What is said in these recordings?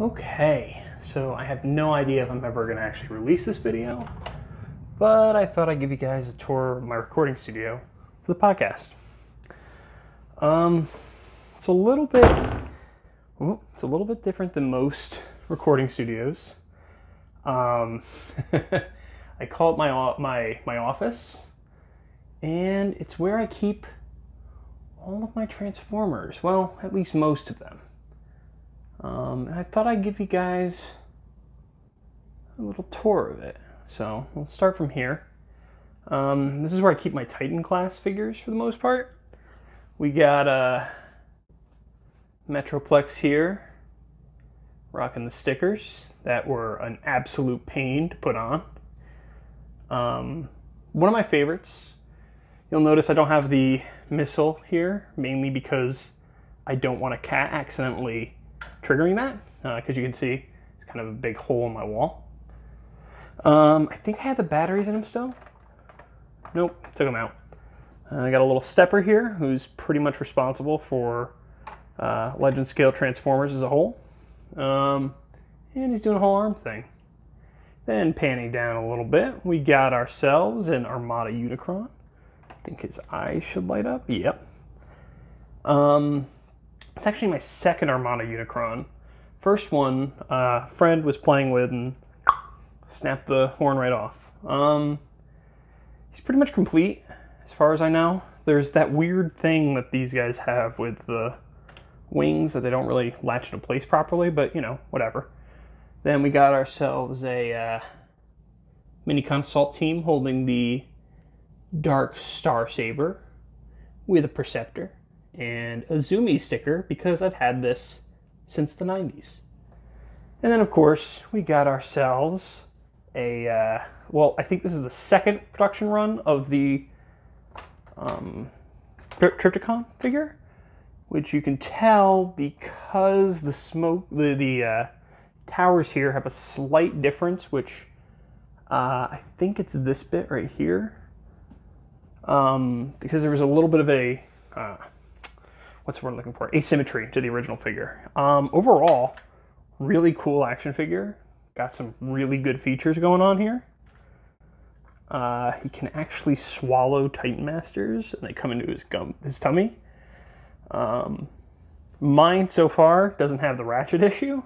Okay, so I have no idea if I'm ever going to actually release this video, but I thought I'd give you guys a tour of my recording studio for the podcast. It's a little bit different than most recording studios. I call it my office, and it's where I keep all of my Transformers. Well, at least most of them. And I thought I'd give you guys a little tour of it. So we'll start from here. This is where I keep my Titan class figures for the most part. We got Metroplex here, rocking the stickers that were an absolute pain to put on. One of my favorites. You'll notice I don't have the missile here, mainly because I don't want a cat accidentally triggering that, because you can see it's kind of a big hole in my wall. I think I had the batteries in them still. Nope, took them out. I got a little stepper here who's pretty much responsible for legend scale Transformers as a whole. And he's doing a whole arm thing. Then panning down a little bit, we got ourselves an Armada Unicron. I think his eyes should light up. Yep. It's actually my second Armada Unicron. First one, a friend was playing with and snapped the horn right off. He's pretty much complete, as far as I know. There's that weird thing that these guys have with the wings that they don't really latch into place properly, but you know, whatever. Then we got ourselves a mini consult team holding the Dark Star Saber with a Perceptor and a Zoomy sticker, because I've had this since the 90s. And then, of course, we got ourselves a, well, I think this is the second production run of the Trypticon figure, which you can tell because the smoke, the towers here have a slight difference, which I think it's this bit right here, because there was a little bit of a what's the word I'm looking for, asymmetry to the original figure. Overall, really cool action figure, got some really good features going on here. He can actually swallow Titan Masters and they come into his tummy. Mine so far doesn't have the ratchet issue,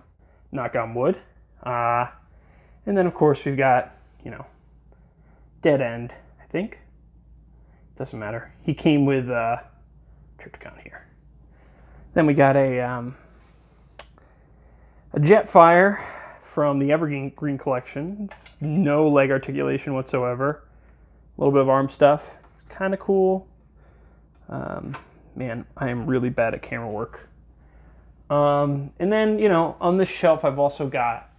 knock on wood. And then of course we've got, you know, Dead End, I think. Doesn't matter. He came with Trypticon here. Then we got a Jetfire from the Evergreen Collection. It's no leg articulation whatsoever. A little bit of arm stuff. It's kind of cool. Man, I am really bad at camera work. And then, you know, on this shelf, I've also got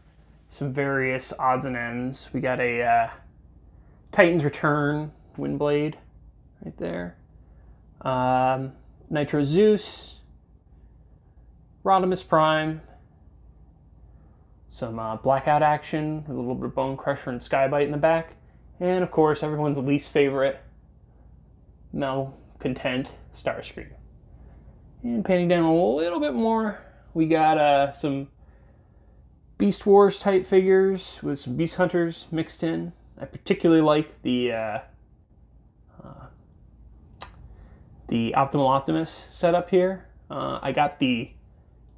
some various odds and ends. We got a Titan's Return Windblade right there. Nitro Zeus, Rodimus Prime, some Blackout action, a little bit of Bone Crusher and Skybite in the back, and of course, everyone's least favorite, malcontent Starscream. And panning down a little bit more, we got some Beast Wars type figures with some Beast Hunters mixed in. I particularly like the Optimal Optimus setup here. I got the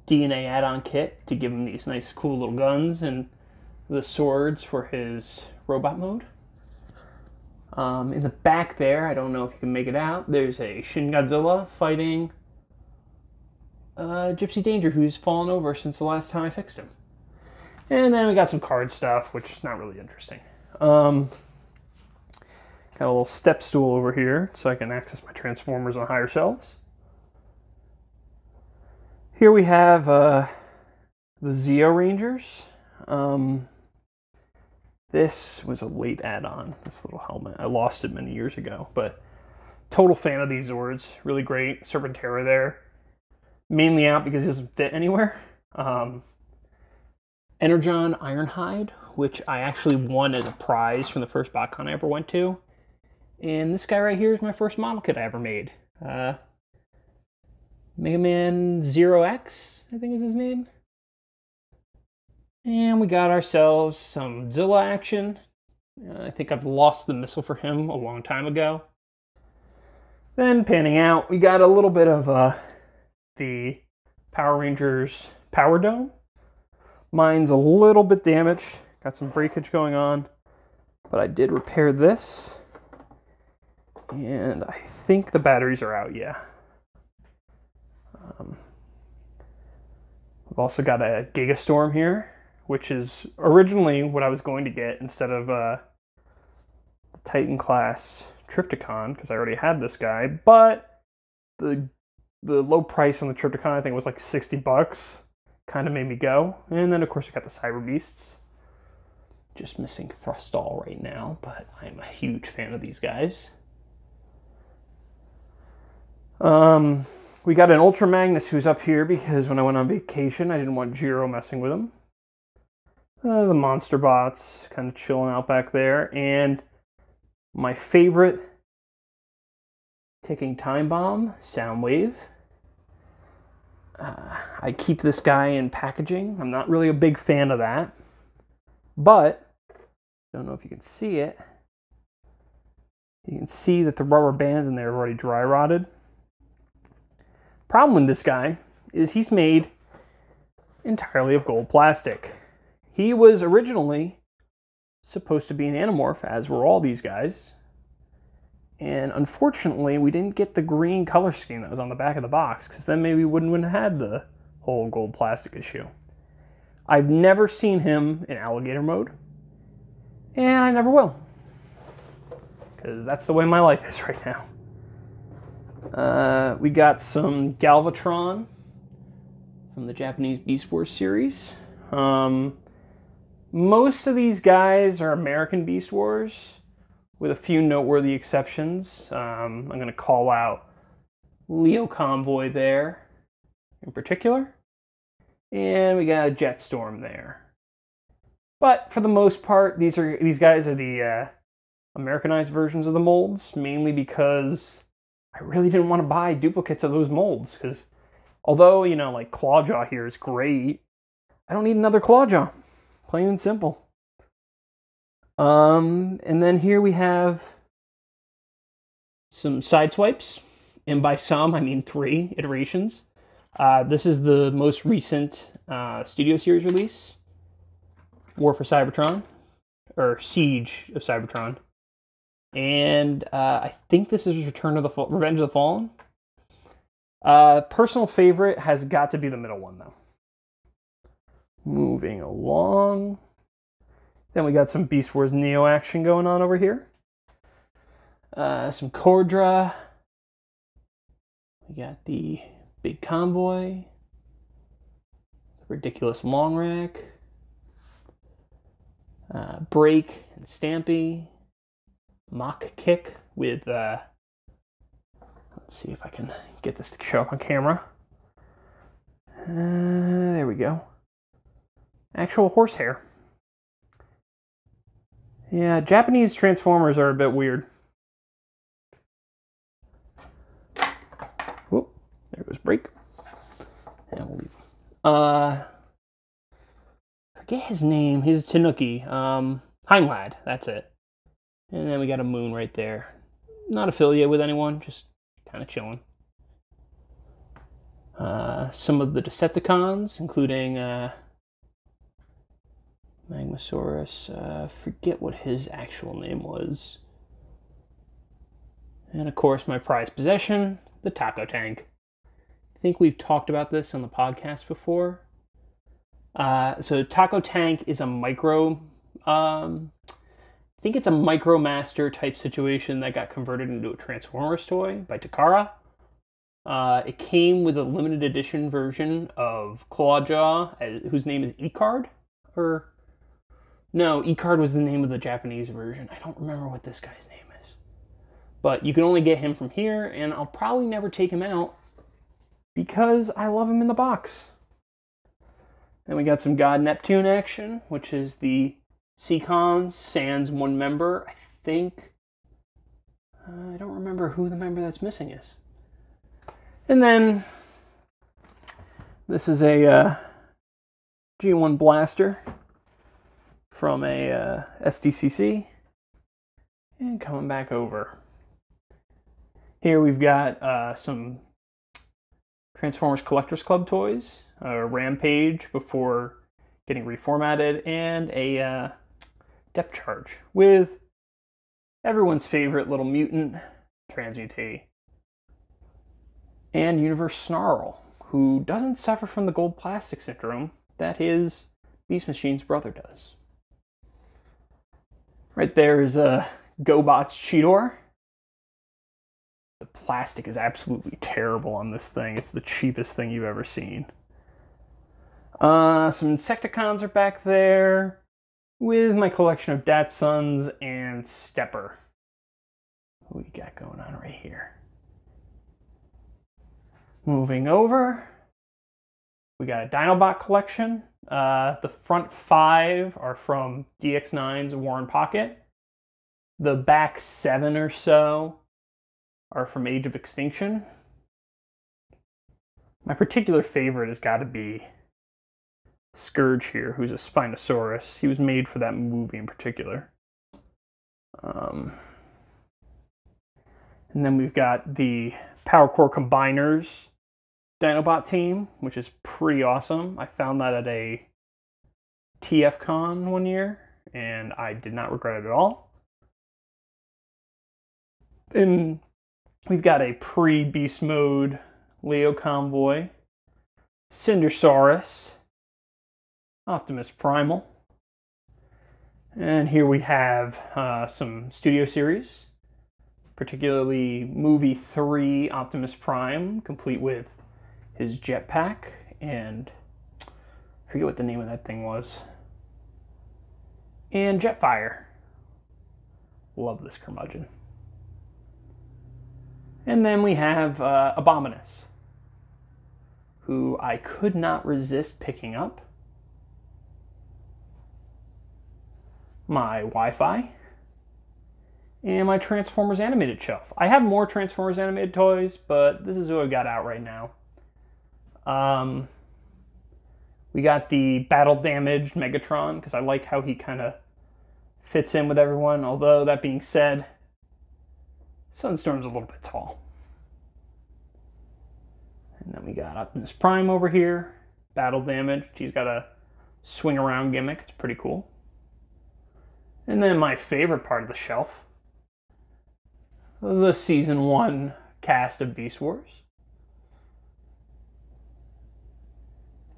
DNA add-on kit to give him these nice cool little guns and the swords for his robot mode. In the back there, I don't know if you can make it out, there's a Shin Godzilla fighting Gypsy Danger, who's fallen over since the last time I fixed him. And then we got some card stuff, which is not really interesting. Got a little step stool over here so I can access my Transformers on higher shelves. Here we have the Zeo Rangers. This was a late add-on, this little helmet. I lost it many years ago, but total fan of these Zords. Really great. Serpentera there. Mainly out because it doesn't fit anywhere. Energon Ironhide, which I actually won as a prize from the first BotCon I ever went to. And this guy right here is my first model kit I ever made. Mega Man 0X, I think is his name. And we got ourselves some Zilla action. I think I've lost the missile for him a long time ago. Then panning out, we got a little bit of the Power Rangers Power Dome. Mine's a little bit damaged. Got some breakage going on, but I did repair this. And I think the batteries are out, yeah. I've also got a Gigastorm here, which is originally what I was going to get instead of the Titan class Trypticon, because I already had this guy, but the low price on the Trypticon, I think it was like 60 bucks, kind of made me go. And then of course I got the Cyber Beasts. Just missing Thrustall right now, but I'm a huge fan of these guys. We got an Ultra Magnus who's up here because when I went on vacation, I didn't want Jiro messing with him. The Monster Bots kind of chilling out back there. And my favorite Ticking Time Bomb, Soundwave. I keep this guy in packaging. I'm not really a big fan of that. But, don't know if you can see it. You can see that the rubber bands in there are already dry rotted. Problem with this guy is he's made entirely of gold plastic. He was originally supposed to be an Animorph, as were all these guys. And unfortunately, we didn't get the green color scheme that was on the back of the box, because then maybe we wouldn't have had the whole gold plastic issue. I've never seen him in alligator mode, and I never will. Because that's the way my life is right now. We got some Galvatron from the Japanese Beast Wars series. Most of these guys are American Beast Wars, with a few noteworthy exceptions. I'm going to call out Leo Convoy there in particular. And we got a Jetstorm there. But for the most part, these guys are the Americanized versions of the molds, mainly because I really didn't want to buy duplicates of those molds, because although, you know, like Clawjaw here is great, I don't need another Clawjaw, plain and simple. And then here we have some Sideswipes, and by some, I mean 3 iterations. This is the most recent Studio Series release, War for Cybertron, or Siege of Cybertron. And I think this is Revenge of the Fallen. Personal favorite has got to be the middle one, though. Moving along. Then we got some Beast Wars Neo action going on over here. Some Cordra. We got the Big Convoy. Ridiculous Long Rack. Break and Stampy. Mock Kick with, let's see if I can get this to show up on camera. There we go. Actual horsehair. Yeah, Japanese Transformers are a bit weird. Whoop, there goes Break. And we'll leave. Forget his name. He's a Tanuki. Heimlad, that's it. And then we got a Moon right there. Not affiliated with anyone, just kind of chilling. Some of the Decepticons, including Magmasaurus. Forget what his actual name was. And of course, my prized possession, the Taco Tank. I think we've talked about this on the podcast before. So Taco Tank is a micro... I think it's a MicroMaster type situation that got converted into a Transformers toy by Takara. It came with a limited edition version of Clawjaw, whose name is Ecard. Or, no, Ecard was the name of the Japanese version. I don't remember what this guy's name is. But you can only get him from here, and I'll probably never take him out because I love him in the box. Then we got some God Neptune action, which is the Seacons, sans one member, I think. I don't remember who the member that's missing is. And then, this is a G1 Blaster. from a SDCC. And coming back over. Here we've got some Transformers Collectors Club toys, Rampage before getting reformatted, and a depth charge with everyone's favorite little mutant, Transmutate, and Universe Snarl, who doesn't suffer from the gold plastic syndrome that his Beast Machine's brother does. Right there is GoBot's Cheetor. The plastic is absolutely terrible on this thing. It's the cheapest thing you've ever seen. Some Insecticons are back there with my collection of Datsuns and Stepper. What do we got going on right here? Moving over, we got a Dinobot collection. The front five are from DX9's Warren Pocket. The back seven or so are from Age of Extinction. My particular favorite has got to be Scourge here, who's a Spinosaurus. He was made for that movie in particular. And then we've got the Power Core Combiners Dinobot team, which is pretty awesome. I found that at a TFCon one year, and I did not regret it at all. And we've got a pre-Beast Mode Leo Convoy, Cindersaurus, Optimus Primal, and here we have some Studio Series, particularly Movie 3 Optimus Prime, complete with his jetpack, and I forget what the name of that thing was, and Jetfire. Love this curmudgeon. And then we have Abominus, who I could not resist picking up. My Wi-Fi, and my Transformers Animated shelf. I have more Transformers Animated toys, but this is what I've got out right now. We got the battle-damaged Megatron, because I like how he kind of fits in with everyone, although that being said, Sunstorm's a little bit tall. And then we got Optimus Prime over here, battle-damaged. He's got a swing-around gimmick. It's pretty cool. And then my favorite part of the shelf, the Season 1 cast of Beast Wars.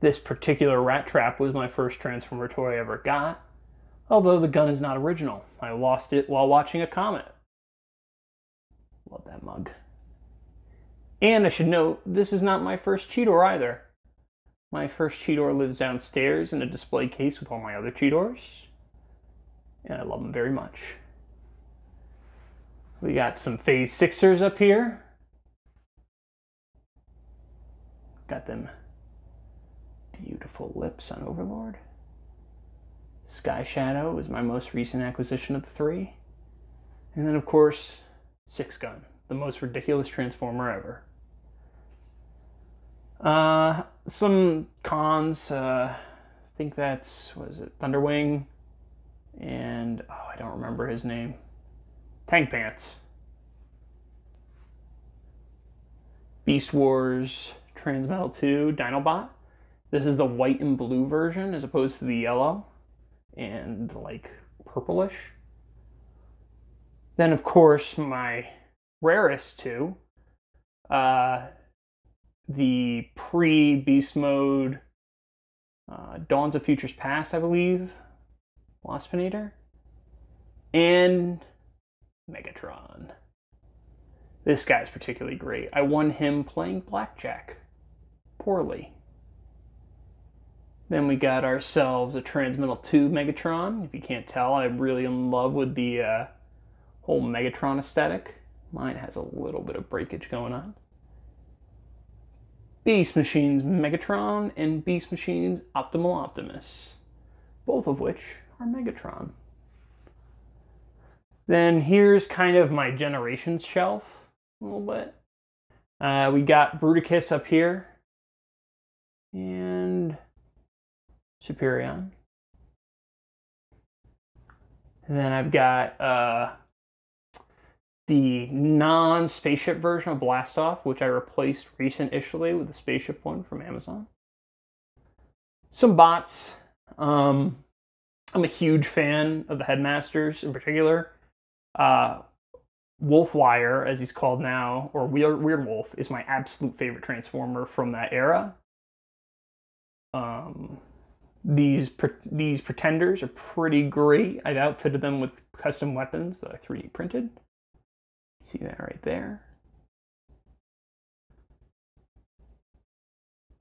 This particular rat trap was my first Transformer toy I ever got, although the gun is not original. I lost it while watching a comet. Love that mug. And I should note, this is not my first Cheetor either. My first Cheetor lives downstairs in a display case with all my other Cheetors. And I love them very much. We got some Phase 6ers up here. Got them beautiful lips on Overlord. Sky Shadow is my most recent acquisition of the three. And then, of course, Six Gun, the most ridiculous Transformer ever. Some cons, I think that's, what is it, Thunderwing? And, oh, I don't remember his name. Tank Pants. Beast Wars Transmetal 2 Dinobot. This is the white and blue version as opposed to the yellow and, like, purplish. Then, of course, my rarest two. The pre-Beast Mode Dawns of Futures Past, I believe. Waspinator, and Megatron. This guy's particularly great. I won him playing blackjack. Poorly. Then we got ourselves a Transmetal 2 Megatron. If you can't tell, I'm really in love with the whole Megatron aesthetic. Mine has a little bit of breakage going on. Beast Machine's Megatron and Beast Machine's Optimal Optimus. Both of which or Megatron. Then here's kind of my Generations shelf a little bit. We got Bruticus up here and Superion. And then I've got the non-spaceship version of Blastoff, which I replaced recently with the spaceship one from Amazon. Some bots. I'm a huge fan of the Headmasters in particular. Wolfwire, as he's called now, or Weird Wolf, is my absolute favorite Transformer from that era. These Pretenders are pretty great. I've outfitted them with custom weapons that I 3D printed. See that right there.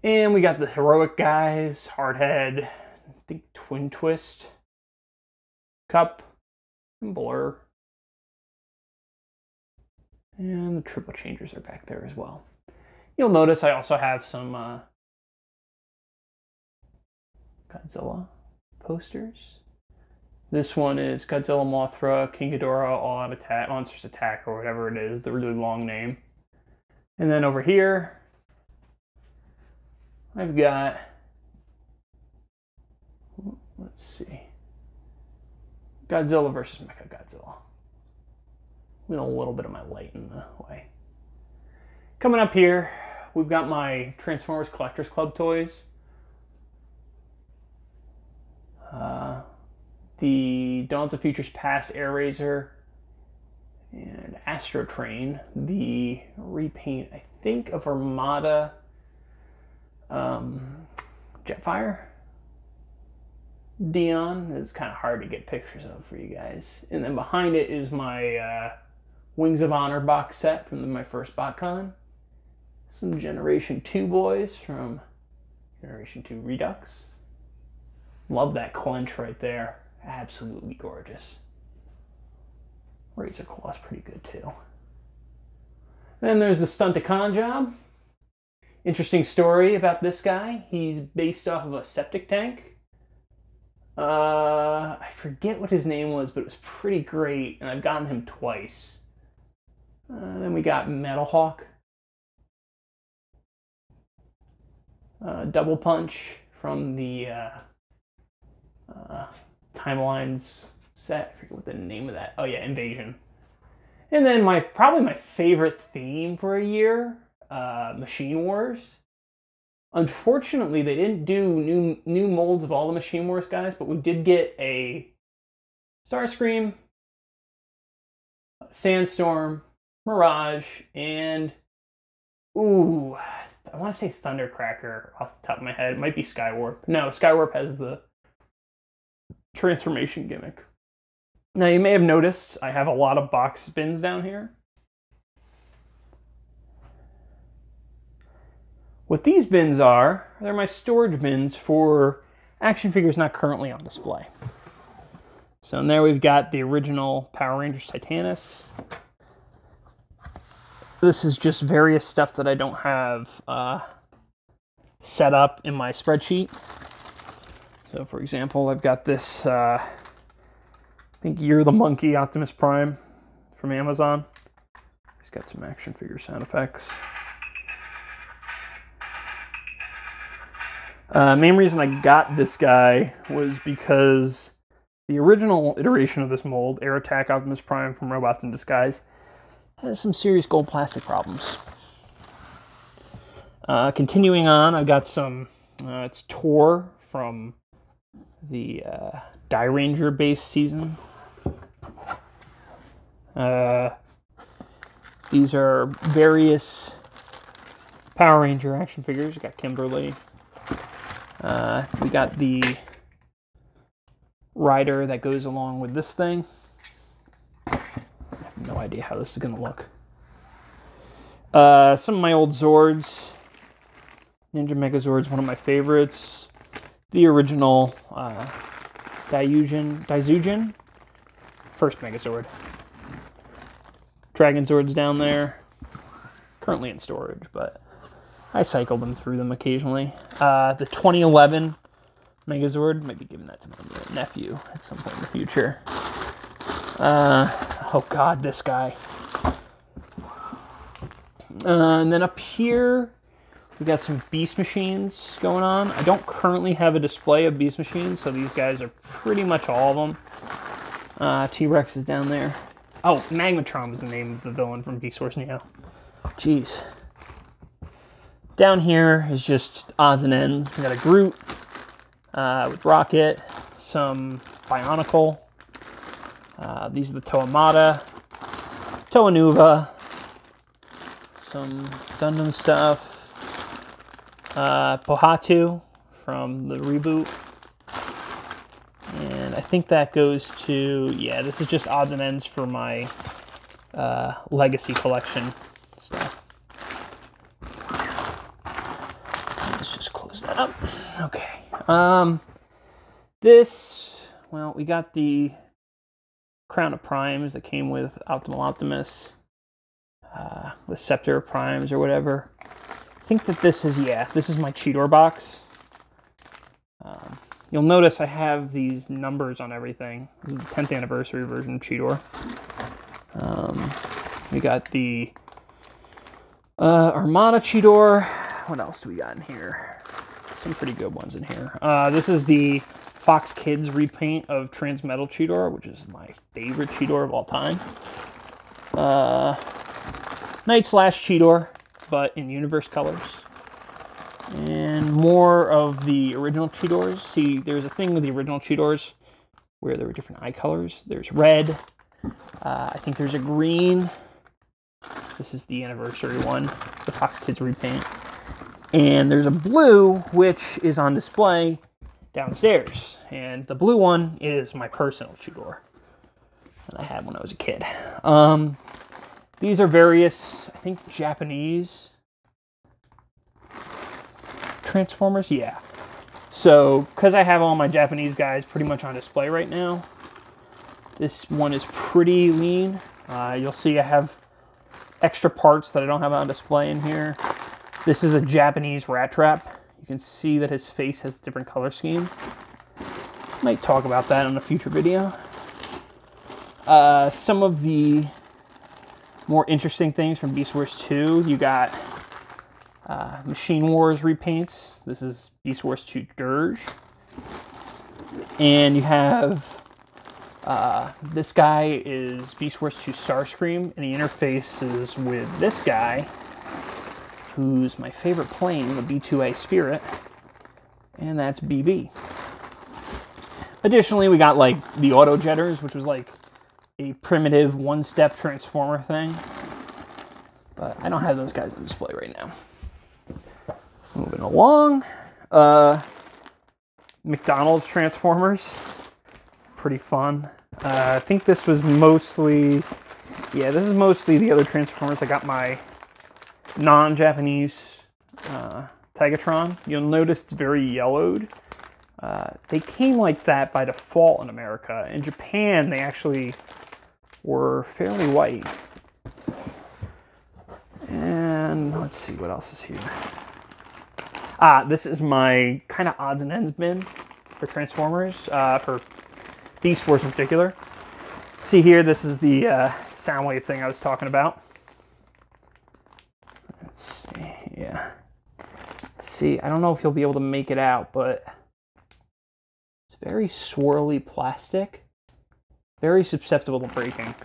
And we got the heroic guys, Hardhead, I think Twin Twist, Cup, and Blur. And the Triple Changers are back there as well. You'll notice I also have some Godzilla posters. This one is Godzilla, Mothra, King Ghidorah, All Out Attack, Monsters Attack, or whatever it is, the really long name. And then over here, I've got, let's see, Godzilla versus Mechagodzilla. With a little bit of my light in the way. Coming up here, we've got my Transformers Collectors Club toys. The Dawns of Futures Past Air Razor and Astro Train, the repaint, I think, of Armada Jetfire. Dion is kind of hard to get pictures of for you guys. And then behind it is my Wings of Honor box set from my first BotCon. Some Generation 2 boys from Generation 2 Redux. Love that clench right there. Absolutely gorgeous. Razor Claw's pretty good too. Then there's the Stunticon job. Interesting story about this guy. He's based off of a septic tank. I forget what his name was, but it was pretty great, and I've gotten him twice. Then we got Metalhawk. Double Punch from the Timelines set. I forget what the name of that. Oh yeah, Invasion. And then probably my favorite theme for a year, Machine Wars. Unfortunately, they didn't do new molds of all the Machine Wars guys, but we did get a Starscream, Sandstorm, Mirage, and ooh, I want to say Thundercracker off the top of my head. It might be Skywarp. No, Skywarp has the transformation gimmick. Now, you may have noticed I have a lot of box bins down here. What these bins are, they're my storage bins for action figures not currently on display. So in there we've got the original Power Rangers Titanus. This is just various stuff that I don't have set up in my spreadsheet. So for example, I've got this, I think You're the Monkey Optimus Prime from Amazon. He's got some action figure sound effects. Main reason I got this guy was because the original iteration of this mold, Air Attack Optimus Prime from Robots in Disguise, has some serious gold plastic problems. Continuing on, I've got some, it's Tor from the Die Ranger base season. These are various Power Ranger action figures. I've got Kimberly. We got the rider that goes along with this thing. I have no idea how this is going to look. Some of my old Zords. Ninja Megazord's one of my favorites. The original Dizugen. First Megazord. Dragon Zord's down there. Currently in storage, but I cycle them through them occasionally. The 2011 Megazord, might be giving that to my nephew at some point in the future. Oh god, this guy. And then up here, we got some Beast Machines going on. I don't currently have a display of Beast Machines, so these guys are pretty much all of them. T-Rex is down there. Oh, Magmatron was the name of the villain from Beast Wars Neo. Jeez. Down here is just odds and ends. We got a Groot with Rocket, some Bionicle. These are the Toamata, Toanuva, some Gundam stuff. Pohatu from the reboot. And I think that goes to, yeah, this is just odds and ends for my legacy collection stuff. Let's just close that up. Okay. This, well, we got the Crown of Primes that came with Optimal Optimus, the Scepter of Primes or whatever. I think that this is, yeah, this is my Cheetor box. You'll notice I have these numbers on everything. This is the 10th anniversary version of Cheetor. We got the Armada Cheetor. What else do we got in here? Some pretty good ones in here. This is the Fox Kids repaint of Transmetal Cheetor, which is my favorite Cheetor of all time. Night Slash Cheetor, but in universe colors. And more of the original Cheetors. See, there's a thing with the original Cheetors where there were different eye colors. There's red. I think there's a green. This is the anniversary one, the Fox Kids repaint. And there's a blue, which is on display downstairs. And the blue one is my personal Cheetor that I had when I was a kid. These are various, I think, Japanese Transformers, yeah. So, because I have all my Japanese guys pretty much on display right now, this one is pretty lean. You'll see I have extra parts that I don't have on display in here. This is a Japanese rat trap. You can see that his face has a different color scheme. Might talk about that in a future video. Some of the more interesting things from Beast Wars 2. You got Machine Wars repaints. This is Beast Wars 2 Dirge. And you have this guy is Beast Wars 2 Starscream, and he interfaces with this guy, who's my favorite plane, the B2A Spirit, and that's BB. Additionally, we got like the Auto Jetters, which was like a primitive one-step transformer thing. But I don't have those guys on display right now. Moving along. McDonald's Transformers. Pretty fun. I think this was mostly... yeah, this is mostly the other Transformers. I got my non-Japanese Tigatron. You'll notice it's very yellowed. They came like that by default in America. In Japan, they actually were fairly white. And let's see what else is here. This is my kind of odds and ends bin for Transformers, for Beast Wars in particular. See here, this is the Soundwave thing I was talking about. Let's see, yeah. See, I don't know if you'll be able to make it out, but it's very swirly plastic. Very susceptible to breaking.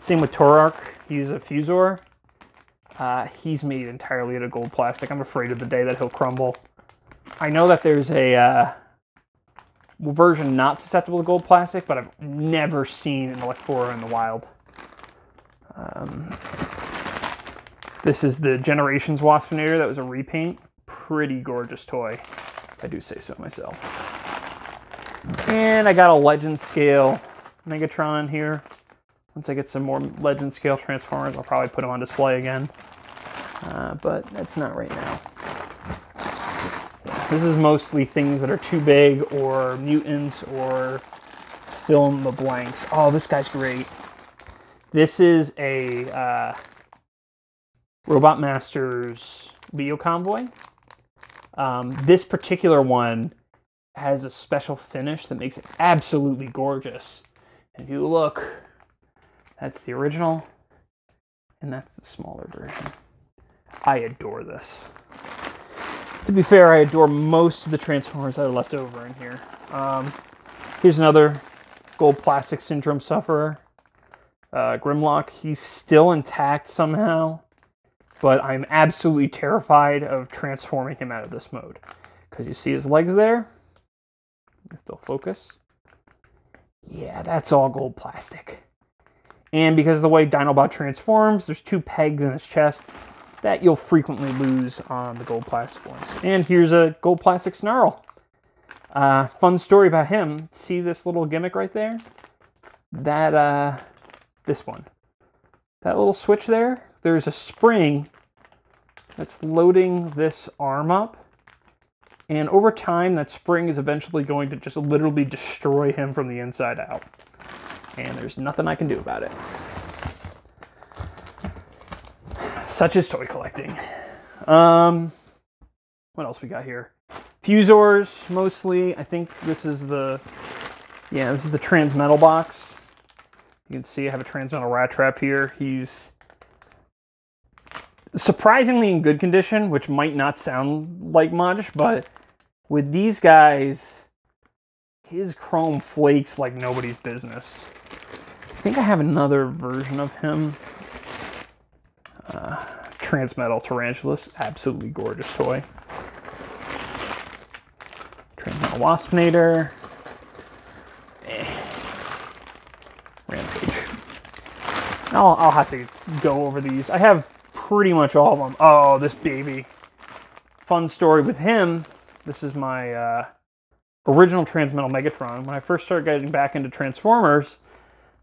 Same with Torark. He's a Fusor. He's made entirely out of gold plastic. I'm afraid of the day that he'll crumble. I know that there's a version not susceptible to gold plastic, but I've never seen an Electora in the wild. This is the Generations Waspinator. That was a repaint. Pretty gorgeous toy, if I do say so myself. And I got a Legend Scale Megatron here. Once I get some more Legend Scale Transformers, I'll probably put them on display again. But that's not right now. This is mostly things that are too big, or mutants, or fill in the blanks. Oh, this guy's great. This is a Robot Masters Leo Convoy. This particular one has a special finish that makes it absolutely gorgeous. If you look, that's the original, and that's the smaller version. I adore this. To be fair, I adore most of the Transformers that are left over in here. Here's another Gold Plastic Syndrome Sufferer. Grimlock, he's still intact somehow, but I'm absolutely terrified of transforming him out of this mode. Because you see his legs there? If they'll focus. Yeah, that's all gold plastic. And because of the way Dinobot transforms, there's two pegs in his chest that you'll frequently lose on the gold plastic ones. And here's a gold plastic Snarl. Fun story about him. See this little gimmick right there? That, this one. That little switch there, there's a spring that's loading this arm up. And over time, that spring is eventually going to just literally destroy him from the inside out. And there's nothing I can do about it. Such is toy collecting. What else we got here? Fusors, mostly. I think this is the... yeah, this is the Transmetal box. You can see I have a Transmetal Rattrap here. He's surprisingly in good condition, which might not sound like much, but with these guys, his chrome flakes like nobody's business. I think I have another version of him. Transmetal Tarantulas, absolutely gorgeous toy. Transmetal Waspinator. Rampage. I'll have to go over these. I have pretty much all of them. Oh, this baby. Fun story with him. This is my original Transmetal Megatron. When I first started getting back into Transformers,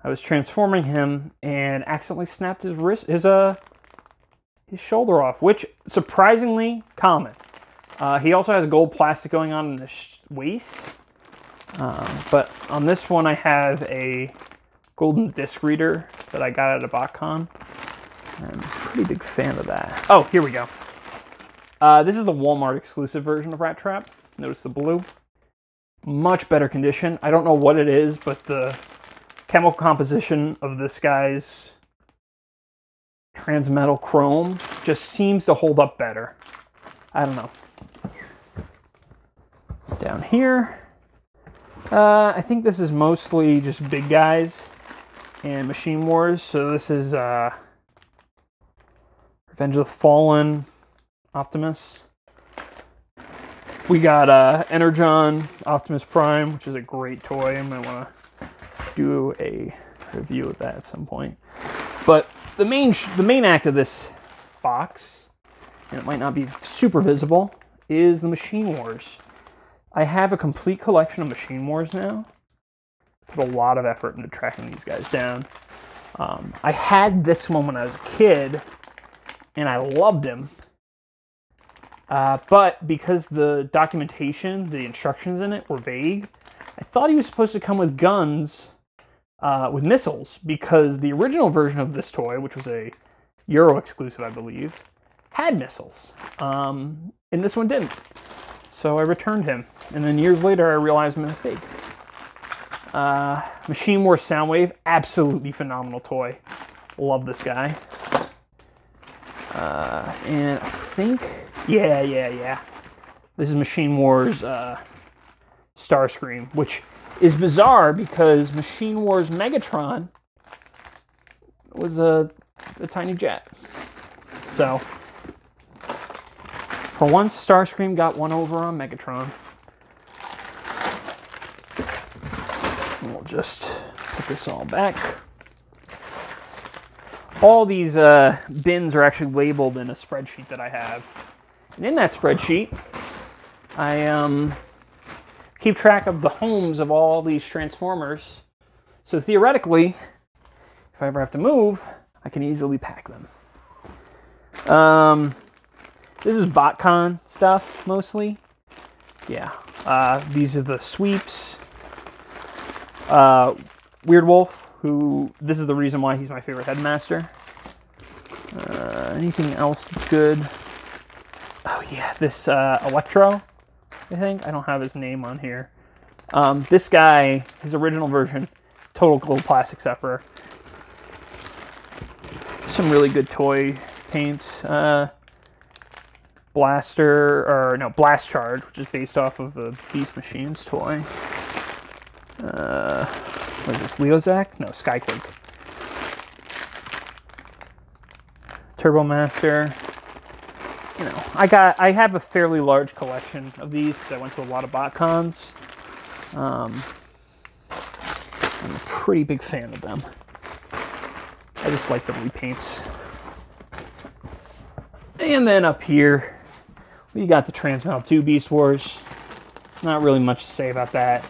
I was transforming him and accidentally snapped his wrist, his shoulder off, which surprisingly common. He also has gold plastic going on in the waist, but on this one I have a golden disc reader that I got at a BotCon. I'm a pretty big fan of that. Oh, here we go. This is the Walmart exclusive version of Rat Trap. Notice the blue. Much better condition. I don't know what it is, but the chemical composition of this guy's transmetal chrome just seems to hold up better. I don't know. Down here, I think this is mostly just big guys and Machine Wars. So this is... Revenge of the Fallen, Optimus. We got Energon, Optimus Prime, which is a great toy. I might want to do a review of that at some point. But the main act of this box, and it might not be super visible, is the Machine Wars. I have a complete collection of Machine Wars now. Put a lot of effort into tracking these guys down. I had this one when I was a kid, and I loved him. But because the documentation, the instructions in it were vague, I thought he was supposed to come with guns, with missiles, because the original version of this toy, which was a Euro exclusive, I believe, had missiles. And this one didn't. So I returned him. And then years later, I realized my mistake. Machine Wars Soundwave, absolutely phenomenal toy. Love this guy. And I think, yeah. This is Machine Wars Starscream, which is bizarre because Machine Wars Megatron was a tiny jet. So, for once, Starscream got one over on Megatron. And we'll just put this all back. All these bins are actually labeled in a spreadsheet that I have. And in that spreadsheet, I keep track of the homes of all these Transformers. So theoretically, if I ever have to move, I can easily pack them. This is BotCon stuff, mostly. Yeah, these are the sweeps. Weird Wolf. Who, this is the reason why he's my favorite headmaster. Anything else that's good? Oh yeah, this Electro, I think. I don't have his name on here. This guy, his original version, total gold plastic sufferer. Some really good toy paints. Blast Charge, which is based off of the Beast Machines toy. What is this, Leozak? No, Skyquake. Turbomaster. You know, I have a fairly large collection of these because I went to a lot of BotCons. I'm a pretty big fan of them. I just like the repaints. And then up here, we got the Transmount 2 Beast Wars. Not really much to say about that.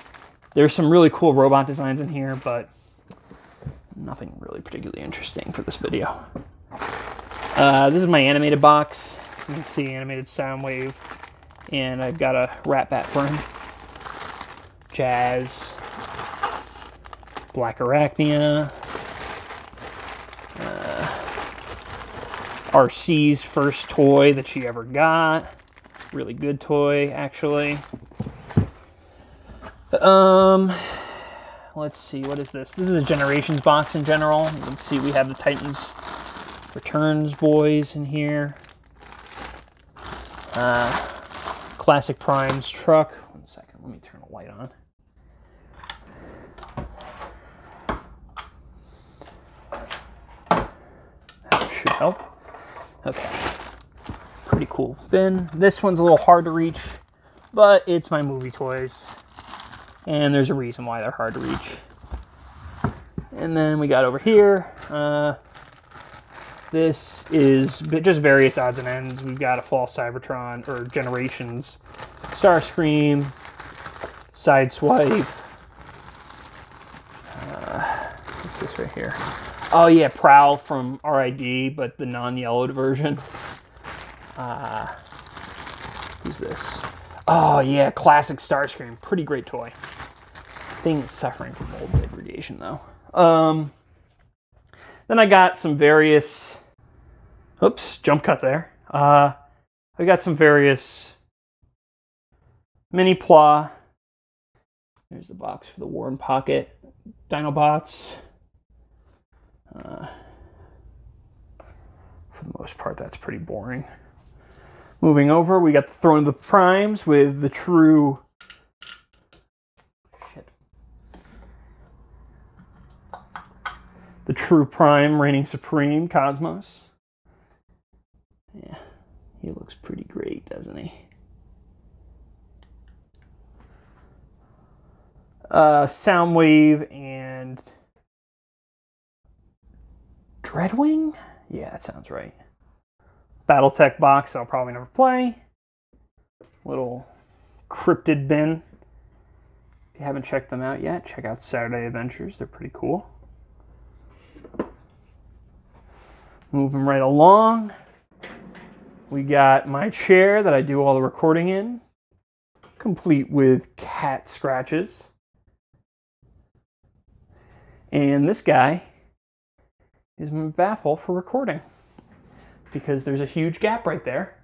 There's some really cool robot designs in here, but nothing really particularly interesting for this video. This is my animated box. You can see animated Soundwave, and I've got a Rat Bat for him. Jazz, Black Arachnia, RC's first toy that she ever got. Really good toy, actually. Let's see, what is this? This is a Generations box in general. You can see we have the Titan's Returns boys in here. Classic Prime's truck. One second, let me turn the light on. That should help. Okay, pretty cool bin. This one's a little hard to reach, but it's my movie toys, and there's a reason why they're hard to reach. And then we got over here, this is just various odds and ends. We've got a False Cybertron, or Generations, Starscream, Sideswipe, what's this right here? Oh yeah, Prowl from RID, but the non-yellowed version. Who's this? Oh yeah, classic Starscream. Pretty great toy. Thing is suffering from mold degradation though. Then I got some various... Oops, jump cut there. I got some various mini Pla. There's the box for the Warren Pocket Dinobots. For the most part, that's pretty boring. Moving over, we got the Throne of the Primes with the true... Shit. The true Prime reigning supreme, Cosmos. Yeah, he looks pretty great, doesn't he? Soundwave and... Dreadwing? Yeah, that sounds right. Battletech box I'll probably never play. Little cryptid bin. If you haven't checked them out yet, check out Saturday Adventures. They're pretty cool. Moving right along. We got my chair that I do all the recording in, complete with cat scratches. And this guy is my baffle for recording, because there's a huge gap right there,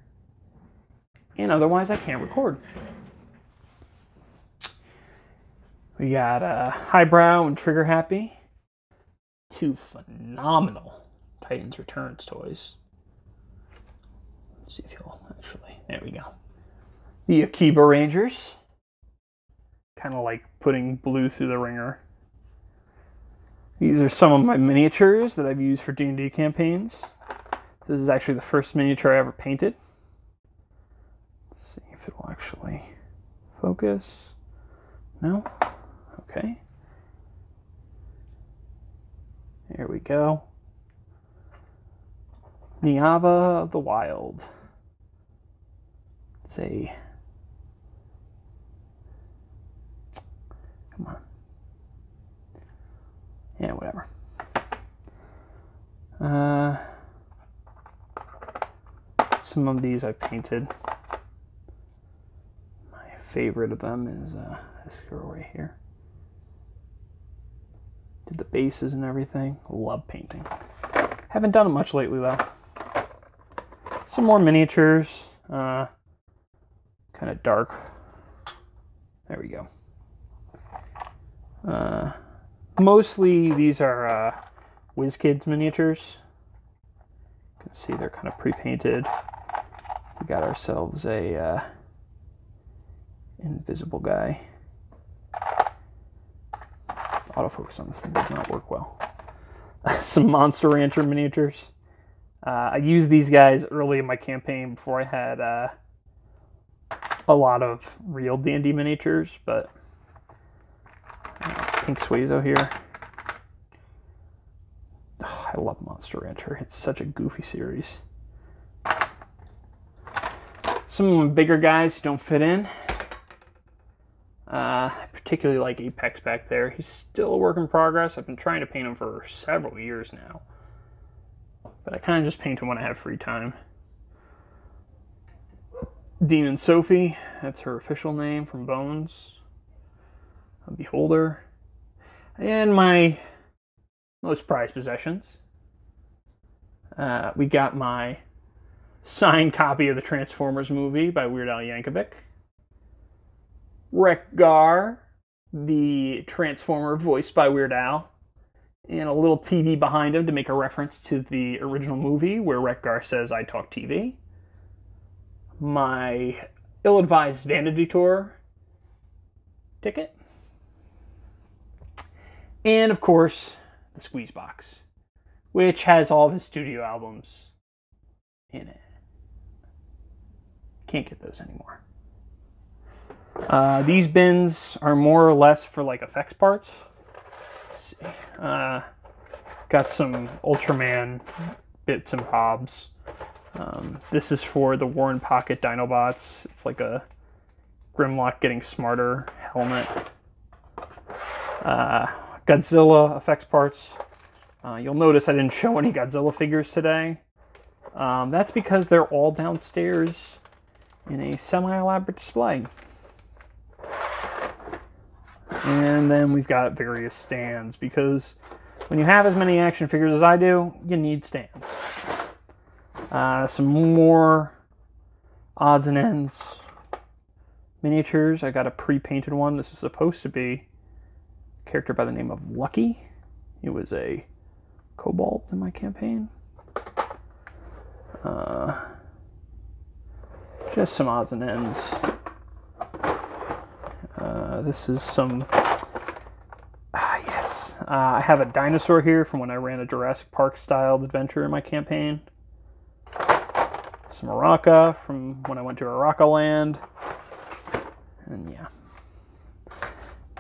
and otherwise I can't record. We got Highbrow and Trigger Happy, two phenomenal Titan's Returns toys. Let's see if he'll actually, there we go. The Akiba Rangers, kind of like putting blue through the ringer. These are some of my miniatures that I've used for D&D campaigns. This is actually the first miniature I ever painted. Let's see if it'll actually focus. No? Okay. There we go. Niava of the Wild. It's a... Come on. Yeah, whatever. Some of these I've painted. My favorite of them is this girl right here. Did the bases and everything. Love painting. Haven't done it much lately, though. Some more miniatures. Kind of dark. There we go. Mostly these are WizKids miniatures. You can see they're kind of pre-painted. We got ourselves a invisible guy. autofocus on this thing does not work well. Some Monster Rancher miniatures. I used these guys early in my campaign before I had a lot of real D&D miniatures, but Pink Suezo here. Oh, I love Monster Rancher. It's such a goofy series. Some bigger guys who don't fit in. I particularly like Apex back there. He's still a work in progress. I've been trying to paint him for several years now, but I kind of just paint him when I have free time. Dean and Sophie, that's her official name from Bones. Beholder. And my most prized possessions. We got my signed copy of the Transformers movie by Weird Al Yankovic. Rekgar, the Transformer voiced by Weird Al, and a little TV behind him to make a reference to the original movie where Rekgar says, "I talk TV." My ill-advised Vanity Tour ticket. And, of course, the Squeeze Box, which has all of his studio albums in it. Can't get those anymore. These bins are more or less for, like, effects parts. Let's see. Got some Ultraman bits and bobs. This is for the Warren Pocket Dinobots. It's like a Grimlock Getting Smarter helmet. Godzilla effects parts. You'll notice I didn't show any Godzilla figures today. That's because they're all downstairs in a semi-elaborate display. And then we've got various stands, because when you have as many action figures as I do, you need stands. Some more odds and ends miniatures. I got a pre-painted one. This was supposed to be a character by the name of Lucky. He was a kobold in my campaign. Just some odds and ends. This is some... I have a dinosaur here from when I ran a Jurassic Park-styled adventure in my campaign. Some Araka from when I went to Araka Land. And yeah.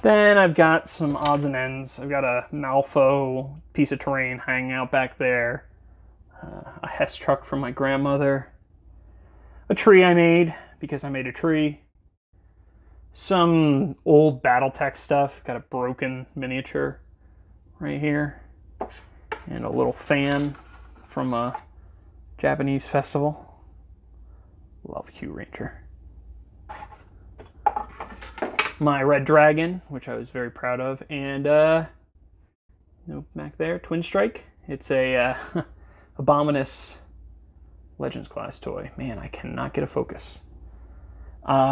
Then I've got some odds and ends. I've got a Malfo piece of terrain hanging out back there. A Hess truck from my grandmother. A tree I made, because I made a tree. Some old Battletech stuff. Got a broken miniature right here. And a little fan from a Japanese festival. Love Q Ranger. My Red Dragon, which I was very proud of. And, nope, back there. Twin Strike. It's a, Abominus Legends class toy. Man, I cannot get a focus.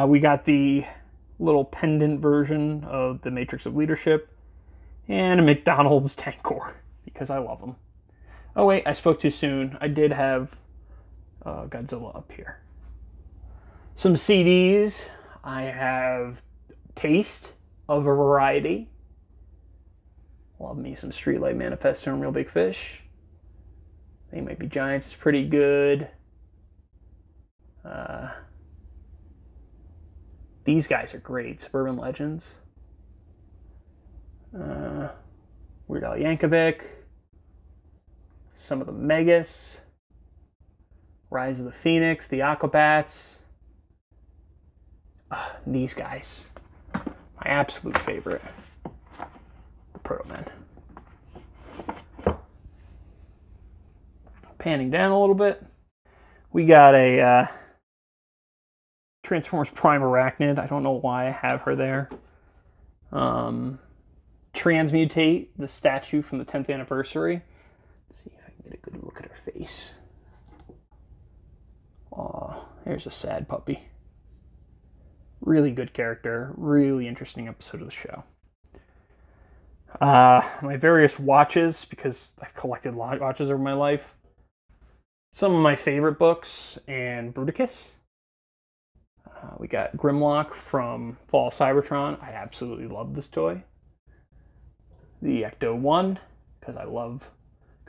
We got the little pendant version of the Matrix of Leadership and a McDonald's Tank Corps, because I love them. Oh wait, I spoke too soon. I did have Godzilla up here. Some CDs. I have Taste of a Variety. Love me some Streetlight Manifesto and Real Big Fish. They Might Be Giants is pretty good. These guys are great. Suburban Legends. Weird Al Yankovic. Some of the Megas. Rise of the Phoenix. The Aquabats. These guys. My absolute favorite. The Proto-Men. Panning down a little bit, we got a Transformers Prime Arachnid. I don't know why I have her there. Transmutate, the statue from the 10th anniversary. Let's see if I can get a good look at her face. Oh, there's a sad puppy. Really good character. Really interesting episode of the show. My various watches, because I've collected a lot of watches over my life. Some of my favorite books, and Bruticus. We got Grimlock from Fall Cybertron. I absolutely love this toy. the Ecto-1, because I love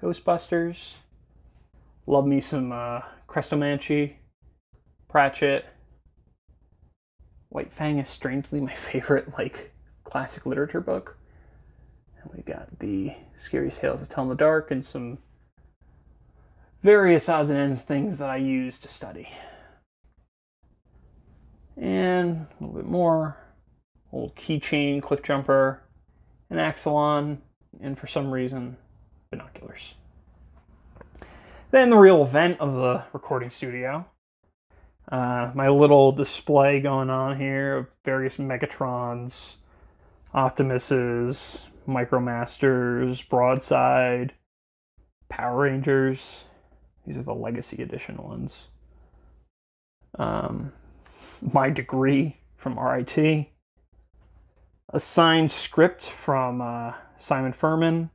Ghostbusters. Love me some Crestomanchi, Pratchett. White Fang is strangely my favorite, like, classic literature book. And we got the Scary Tales to Tell in the Dark and some various odds and ends things that I use to study. And a little bit more. Old Keychain, Cliffjumper, an Axelon, and for some reason, binoculars. Then the real event of the recording studio. My little display going on here of various Megatrons, Optimuses, Micromasters, Broadside, Power Rangers. These are the Legacy Edition ones. My degree from RIT. A signed script from Simon Furman.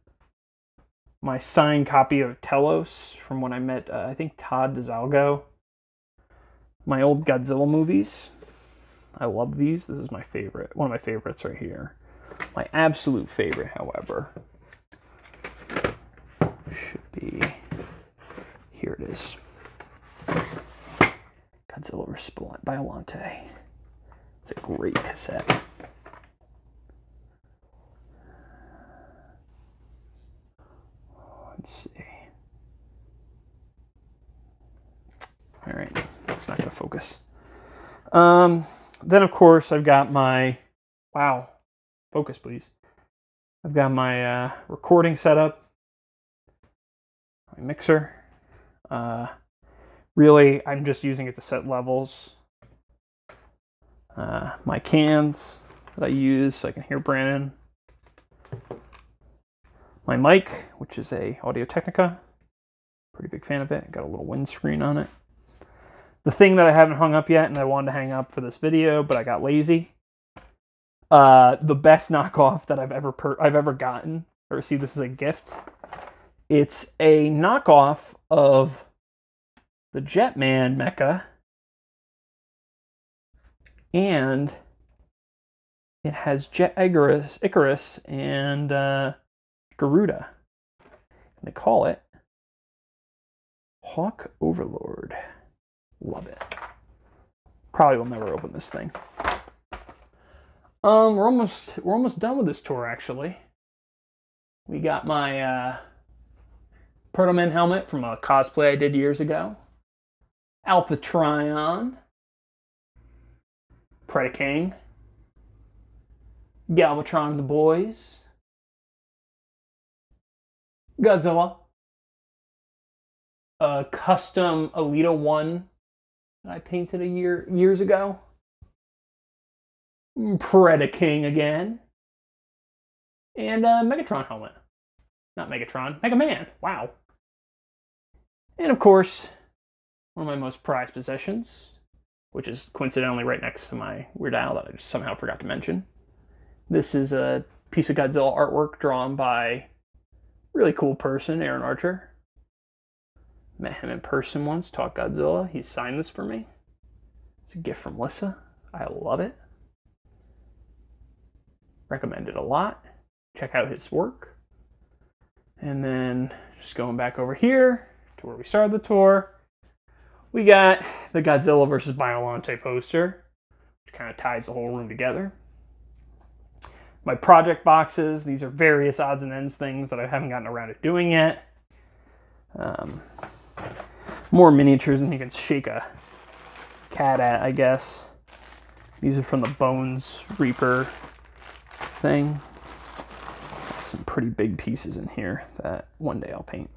My signed copy of Telos from when I met, I think, Todd DeZalgo. My old Godzilla movies. I love these. This is my favorite. One of my favorites right here. My absolute favorite, however, should be... Here it is. Godzilla vs. Biollante. It's a great cassette. Let's see. All right, it's not gonna focus. Then of course I've got my, wow, focus please. I've got my recording setup, my mixer. Really, I'm just using it to set levels. My cans that I use so I can hear Brandon. My mic, which is a Audio-Technica. Pretty big fan of it. Got a little windscreen on it. The thing that I haven't hung up yet, and I wanted to hang up for this video, but I got lazy. The best knockoff that I've ever gotten, or received. This is a gift. It's a knockoff of the Jetman mecha. And it has Jet Icarus and... Garuda, and they call it Hawk Overlord. Love it. Probably will never open this thing. We're almost done with this tour actually. We got my Protoman helmet from a cosplay I did years ago. Alpha Trion, Predacang, Galvatron the Boys. Godzilla, a custom Alita 1 that I painted years ago. Predaking again, and a Megatron helmet. Not Megatron, Mega Man. Wow. And of course, one of my most prized possessions, which is coincidentally right next to my Weird Al that I just somehow forgot to mention. This is a piece of Godzilla artwork drawn by. Really cool person, Aaron Archer. Met him in person once, talked Godzilla. He signed this for me. It's a gift from Lissa. I love it. Recommend it a lot. Check out his work. And then just going back over here to where we started the tour, we got the Godzilla versus Biollante poster, which kind of ties the whole room together. My project boxes, these are various odds and ends things that I haven't gotten around to doing yet. More miniatures than you can shake a cat at, I guess. These are from the Bones Reaper thing. Some pretty big pieces in here that one day I'll paint.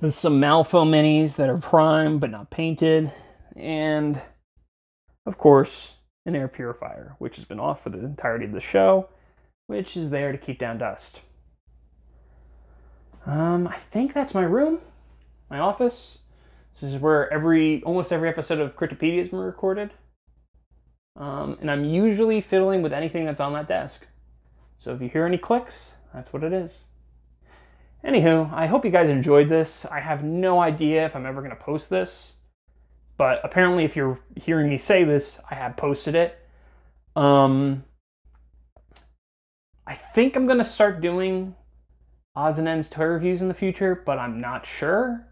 There's some Malfo minis that are primed but not painted. And, of course... an air purifier, which has been off for the entirety of the show, which is there to keep down dust. I think that's my room, my office. This is where almost every episode of Cryptopedia has been recorded. And I'm usually fiddling with anything that's on that desk. So if you hear any clicks, that's what it is. Anywho, I hope you guys enjoyed this. I have no idea if I'm ever going to post this. But apparently, if you're hearing me say this, I have posted it. I think I'm going to start doing odds and ends toy reviews in the future, but I'm not sure.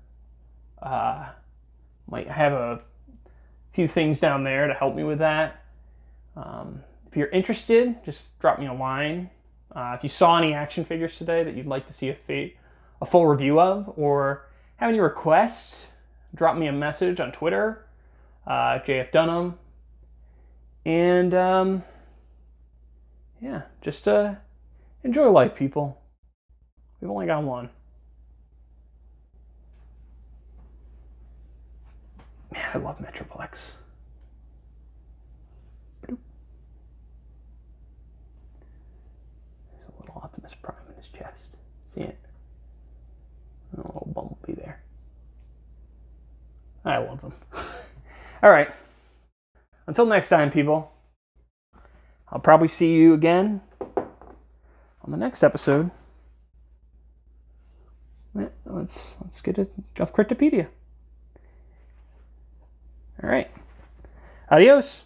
Might have a few things down there to help me with that. If you're interested, just drop me a line. If you saw any action figures today that you'd like to see a full review of, or have any requests, drop me a message on Twitter, JF Dunham. And yeah, just enjoy life, people. We've only got one. Man, I love Metroplex. There's a little Optimus Prime in his chest. See it? And a little bumblebee there. I love them. All right. Until next time, people. I'll probably see you again on the next episode. Let's get it off Cryptopedia. All right. Adios.